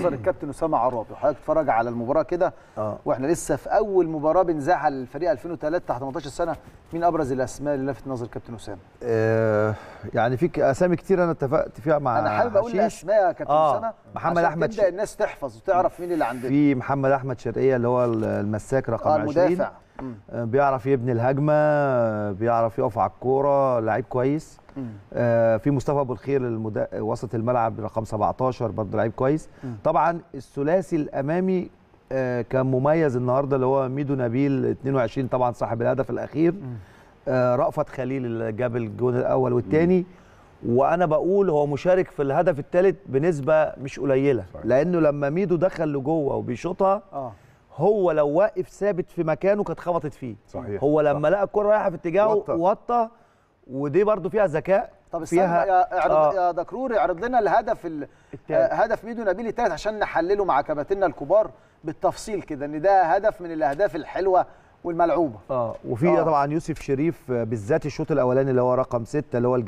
منظر الكابتن اسامة عربى وحضرتك تتفرج على المباراه كده واحنا لسه في اول مباراه بنذاعها للفريق 2003 تحت 18 سنه، مين ابرز الاسماء اللي لفت نظر الكابتن اسامة؟ يعني في اسامي كتير انا اتفقت فيها مع انا حابب اقول اسماء يا كابتن اسامة محمد احمد تبدا الناس تحفظ وتعرف مين اللي عندنا. في محمد احمد شرقية اللي هو المساك رقم 20 المدافع، بيعرف يبني الهجمه، بيعرف يقف على الكوره، لعيب كويس. في مصطفى ابو الخير وسط الملعب رقم 17 برضه لعيب كويس. طبعا الثلاثي الامامي كان مميز النهارده اللي هو ميدو نبيل 22 طبعا صاحب الهدف الاخير، رأفت خليل اللي جاب الجون الاول والثاني، وانا بقول هو مشارك في الهدف الثالث بنسبه مش قليله، لانه لما ميدو دخل لجوه وبيشوطها هو لو واقف ثابت في مكانه كانت خبطت فيه. صحيح. هو لما لقى الكره رايحه في اتجاهه وطى، ودي برضو فيها ذكاء. طب فيها يا دكرور اعرض لنا الهدف هدف ميدو نبيل الثالث عشان نحلله مع كباتننا الكبار بالتفصيل كده، ان ده هدف من الاهداف الحلوه والملعوبه. وفي طبعا يوسف شريف بالذات الشوط الاولاني اللي هو رقم 6 اللي هو